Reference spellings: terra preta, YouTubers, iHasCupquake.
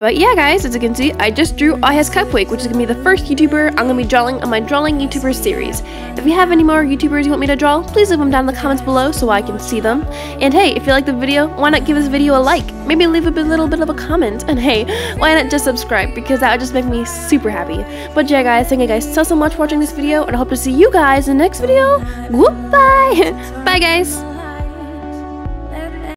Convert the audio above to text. But yeah guys, as you can see, I just drew iHasCupquake, which is going to be the first YouTuber I'm going to be drawing on my Drawing YouTubers series. If you have any more YouTubers you want me to draw, please leave them down in the comments below so I can see them. And hey, if you like the video, why not give this video a like? Maybe leave a little bit of a comment. And hey, why not just subscribe, because that would just make me super happy. But yeah guys, thank you guys so much for watching this video, and I hope to see you guys in the next video. Goodbye! Bye guys!